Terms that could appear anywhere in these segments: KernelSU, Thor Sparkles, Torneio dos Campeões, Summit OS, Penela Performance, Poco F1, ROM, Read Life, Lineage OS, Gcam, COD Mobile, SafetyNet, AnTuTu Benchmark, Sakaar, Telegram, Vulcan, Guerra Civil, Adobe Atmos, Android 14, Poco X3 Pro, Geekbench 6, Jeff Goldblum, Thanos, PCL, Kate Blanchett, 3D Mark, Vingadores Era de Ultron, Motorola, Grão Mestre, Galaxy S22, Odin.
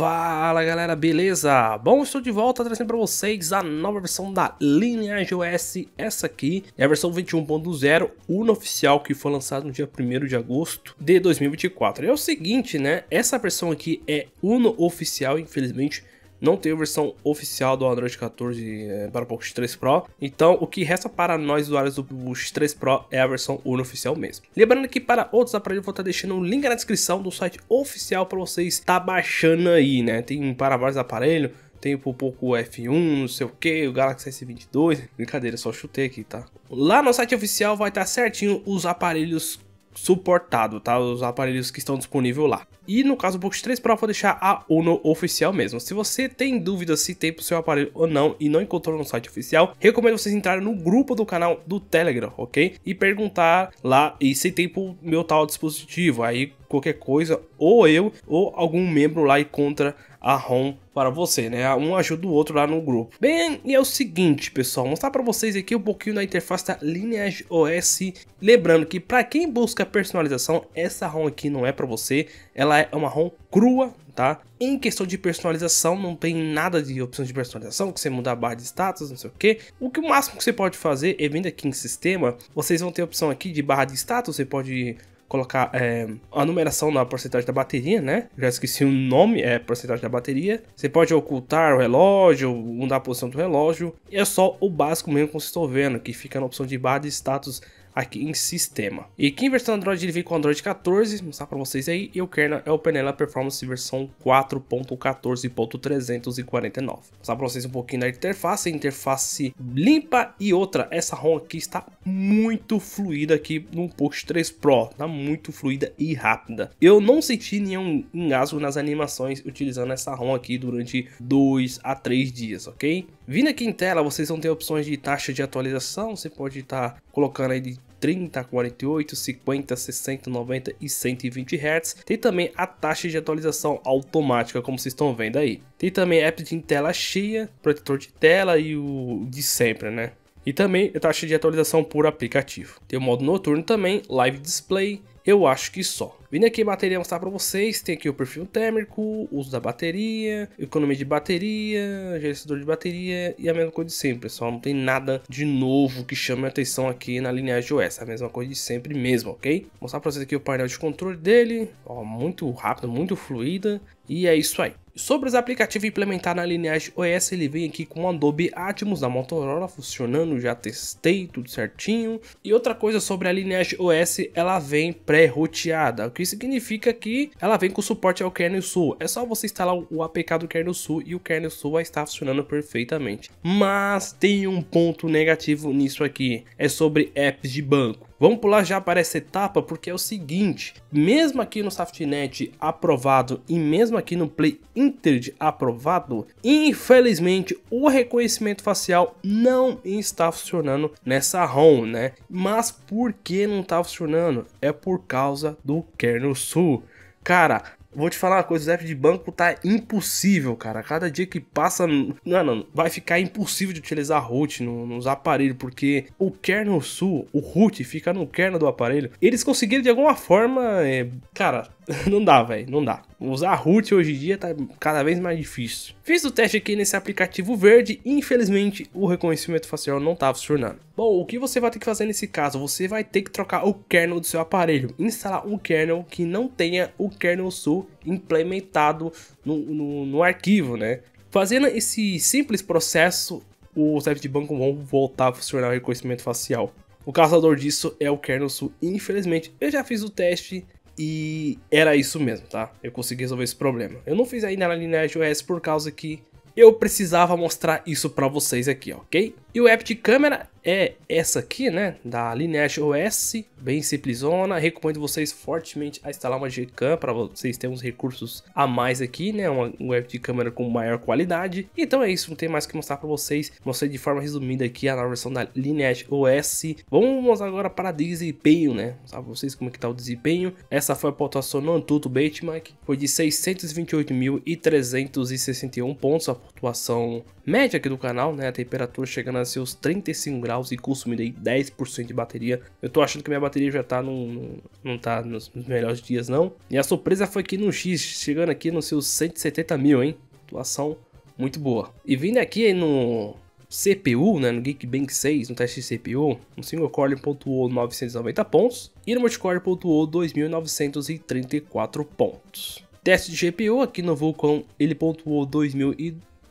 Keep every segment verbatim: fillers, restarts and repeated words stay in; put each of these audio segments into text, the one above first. Fala galera, beleza? Bom, estou de volta trazendo para vocês a nova versão da Lineage O S. Essa aqui é a versão vinte e um ponto zero, una oficial, que foi lançada no dia primeiro de agosto de dois mil e vinte e quatro. É o seguinte, né? Essa versão aqui é una oficial, infelizmente não tem a versão oficial do Android quatorze é, para o Poco X três Pro. Então, o que resta para nós usuários do X três Pro é a versão una oficial mesmo. Lembrando que para outros aparelhos, vou estar deixando um link na descrição do site oficial para vocês estar baixando aí, né? Tem para vários aparelhos, tem para o Poco F um, não sei o que, o Galaxy S vinte e dois. Brincadeira, só chutei aqui, tá? Lá no site oficial vai estar certinho os aparelhos suportado, tá? Os aparelhos que estão disponíveis lá. E no caso do Poco X três Pro, vou deixar a una oficial mesmo. Se você tem dúvida se tem pro seu aparelho ou não e não encontrou no site oficial, recomendo vocês entrarem no grupo do canal do Telegram, ok? E perguntar lá e se tem pro meu tal dispositivo. Aí qualquer coisa, ou eu ou algum membro lá encontra a ROM para você, né? Um ajuda o outro lá no grupo. Bem, e é o seguinte, pessoal, vou mostrar para vocês aqui um pouquinho da interface da Lineage O S. Lembrando que para quem busca personalização, essa ROM aqui não é para você. Ela é uma ROM crua, tá? Em questão de personalização, não tem nada de opção de personalização, que você mudar a barra de status, não sei o que. O que o máximo que você pode fazer é vindo aqui em sistema, vocês vão ter a opção aqui de barra de status, você pode colocar é, a numeração na porcentagem da bateria, né? Já esqueci o nome, é porcentagem da bateria. Você pode ocultar o relógio, mudar a posição do relógio. E é só o básico mesmo que vocês estão vendo, que fica na opção de barra de status aqui em sistema. E que em versão Android ele vem com Android quatorze, vou mostrar para vocês aí. E o kernel é o Penela Performance versão quatro ponto quatorze ponto trezentos e quarenta e nove. Vou mostrar para vocês um pouquinho da interface, interface limpa. E outra, essa ROM aqui está muito fluida aqui no Poco X três Pro, tá muito fluida e rápida. Eu não senti nenhum engasgo nas animações utilizando essa ROM aqui durante dois a três dias, ok? Vindo aqui em tela, vocês vão ter opções de taxa de atualização, você pode estar colocando aí de trinta, quarenta e oito, cinquenta, sessenta, noventa e cento e vinte hertz. Tem também a taxa de atualização automática, como vocês estão vendo aí. Tem também app em tela cheia, protetor de tela e o de sempre, né? E também a taxa de atualização por aplicativo. Tem o modo noturno também, live display, eu acho que só. Vindo aqui bateria mostrar para vocês, tem aqui o perfil térmico, uso da bateria, economia de bateria, gerenciador de bateria e a mesma coisa de sempre, pessoal. Não tem nada de novo que chame a atenção aqui na Lineage O S, a mesma coisa de sempre mesmo, ok? Vou mostrar para vocês aqui o painel de controle dele, ó, muito rápido, muito fluida e é isso aí. Sobre os aplicativos implementados na Lineage O S, ele vem aqui com o Adobe Atmos da Motorola funcionando, já testei tudo certinho. E outra coisa sobre a Lineage O S, ela vem pré-roteada, o que significa que ela vem com suporte ao KernelSU. É só você instalar o A P K do KernelSU e o KernelSU vai estar funcionando perfeitamente. Mas tem um ponto negativo nisso aqui, é sobre apps de banco. Vamos pular já para essa etapa, porque é o seguinte, mesmo aqui no SafetyNet aprovado e mesmo aqui no Play Intelligent aprovado, infelizmente o reconhecimento facial não está funcionando nessa ROM, né? Mas por que não está funcionando? É por causa do KernelSU. Cara, vou te falar uma coisa, os apps de banco tá impossível, cara. Cada dia que passa, não, não, vai ficar impossível de utilizar root no, nos aparelhos, porque o KernelSU, o root fica no kernel do aparelho. Eles conseguiram de alguma forma, é, cara, não dá, velho, não dá. Usar root hoje em dia tá cada vez mais difícil. Fiz o teste aqui nesse aplicativo verde e infelizmente o reconhecimento facial não tá funcionando. Bom, o que você vai ter que fazer nesse caso? Você vai ter que trocar o kernel do seu aparelho, instalar um kernel que não tenha o KernelSU implementado no, no, no arquivo, né? Fazendo esse simples processo, os apps de banco vão voltar a funcionar o reconhecimento facial. O causador disso é o KernelSU, infelizmente. Eu já fiz o teste e era isso mesmo, tá? Eu consegui resolver esse problema. Eu não fiz ainda na Lineage O S por causa que eu precisava mostrar isso para vocês aqui, ok? E o app de câmera é essa aqui, né? Da Lineage O S, bem simplesona. Recomendo vocês fortemente a instalar uma Gcam para vocês terem uns recursos a mais aqui, né? Um app de câmera com maior qualidade. Então é isso, não tem mais o que mostrar para vocês. Mostrei de forma resumida aqui a nova versão da Lineage O S. Vamos agora para desempenho, né? Mostrar para vocês como é que tá o desempenho. Essa foi a pontuação no AnTuTu Benchmark. Foi de seiscentos e vinte e oito mil trezentos e sessenta e um pontos, a pontuação média aqui do canal, né? A temperatura chegando a nas seus trinta e cinco graus e consumindo aí dez por cento de bateria. Eu tô achando que minha bateria já tá num, não tá nos melhores dias não. E a surpresa foi aqui no X, chegando aqui nos seus cento e setenta mil, hein? Atuação muito boa. E vindo aqui no C P U, né, no Geekbench seis, no teste de C P U, no single core ele pontuou novecentos e noventa pontos e no multicore pontuou dois mil novecentos e trinta e quatro pontos. Teste de G P U aqui no Vulcan ele pontuou dois mil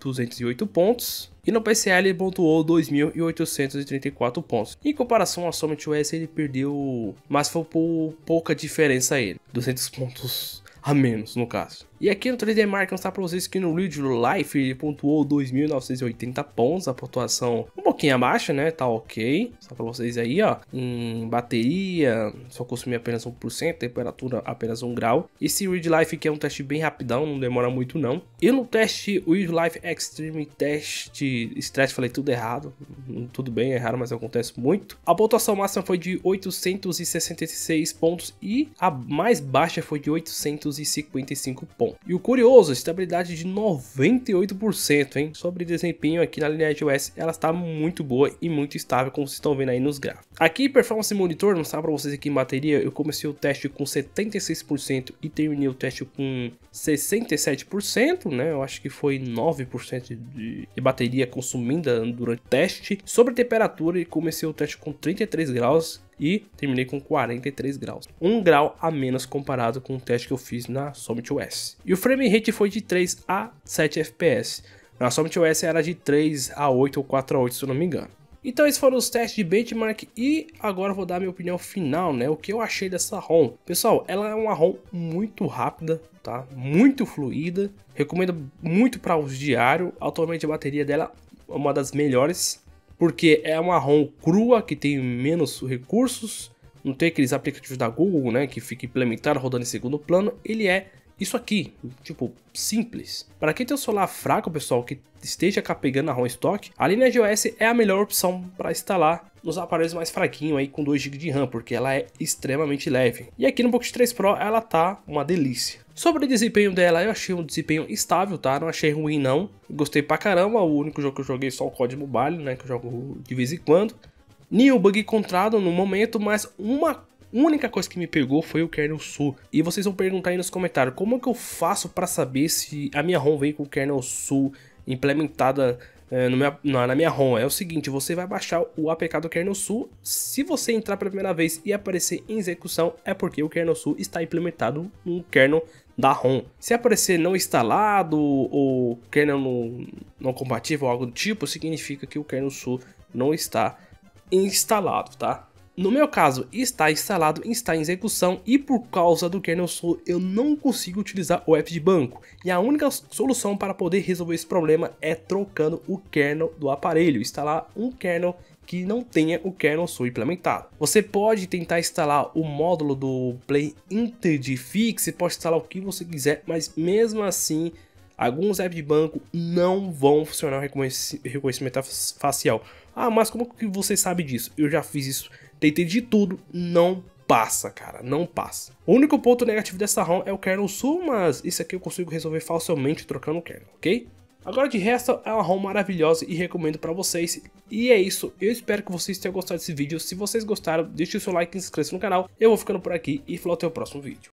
duzentos e oito pontos e no P C L ele pontuou dois mil oitocentos e trinta e quatro pontos. Em comparação ao Summit O S ele perdeu, mas foi por pouca diferença a ele, duzentos pontos a menos no caso. E aqui no três D Mark mostrar para vocês que no Read Life ele pontuou dois mil novecentos e oitenta pontos, a pontuação um pouquinho abaixo, né? Tá ok. Só para vocês aí, ó. Em bateria, só consumir apenas um por cento, temperatura apenas um grau. Esse Read Life aqui é um teste bem rapidão, não demora muito não. E no teste Read Life Extreme Test Stress, falei tudo errado. Tudo bem, é raro, mas acontece muito. A pontuação máxima foi de oitocentos e sessenta e seis pontos e a mais baixa foi de oitocentos e cinquenta e cinco pontos. E o curioso, estabilidade de noventa e oito por cento, hein? Sobre desempenho aqui na Lineage O S, ela está muito boa e muito estável, como vocês estão vendo aí nos gráficos. Aqui, performance monitor, não sabe para vocês aqui em bateria, eu comecei o teste com setenta e seis por cento e terminei o teste com sessenta e sete por cento, né? Eu acho que foi nove por cento de, de bateria consumida durante o teste. Sobre temperatura, eu comecei o teste com trinta e três graus. E terminei com quarenta e três graus, um grau a menos comparado com o teste que eu fiz na Summit O S. E o frame rate foi de três a sete F P S, na Summit O S era de três a oito ou quatro a oito se eu não me engano. Então esses foram os testes de benchmark e agora eu vou dar minha opinião final, né? O que eu achei dessa ROM. Pessoal, ela é uma ROM muito rápida, tá? Muito fluida, recomendo muito para uso diário, atualmente a bateria dela é uma das melhores, porque é uma ROM crua, que tem menos recursos, não tem aqueles aplicativos da Google, né, que fica implementado rodando em segundo plano, ele é isso aqui, tipo, simples. Para quem tem um celular fraco, pessoal, que esteja carregando a ROM estoque, a Lineage O S é a melhor opção para instalar nos aparelhos mais fraquinhos aí com dois gigas de RAM, porque ela é extremamente leve. E aqui no Poco X três Pro ela tá uma delícia. Sobre o desempenho dela, eu achei um desempenho estável, tá? Não achei ruim não. Gostei pra caramba, o único jogo que eu joguei é só o C O D Mobile, né, que eu jogo de vez em quando. Nenhum bug encontrado no momento, mas uma única coisa que me pegou foi o KernelSU. E vocês vão perguntar aí nos comentários, como é que eu faço para saber se a minha ROM vem com o KernelSU implementada é, no minha, na, na minha ROM? É o seguinte, você vai baixar o A P K do KernelSU, se você entrar pela primeira vez e aparecer em execução, é porque o KernelSU está implementado no kernel da ROM. Se aparecer não instalado ou kernel não, não compatível ou algo do tipo, significa que o KernelSU não está instalado, tá? No meu caso, está instalado, está em execução e por causa do KernelSU eu não consigo utilizar o app de banco. E a única solução para poder resolver esse problema é trocando o kernel do aparelho, instalar um kernel que não tenha o KernelSU implementado. Você pode tentar instalar o módulo do Play IntelliFix, você pode instalar o que você quiser, mas mesmo assim, alguns apps de banco não vão funcionar o reconhecimento facial. Ah, mas como que você sabe disso? Eu já fiz isso, tentei de tudo, não passa, cara, não passa. O único ponto negativo dessa ROM é o KernelSU, mas isso aqui eu consigo resolver facilmente trocando o kernel, ok? Agora de resto, é uma ROM maravilhosa e recomendo para vocês. E é isso, eu espero que vocês tenham gostado desse vídeo. Se vocês gostaram, deixe o seu like e se inscreva no canal. Eu vou ficando por aqui e falo até o próximo vídeo.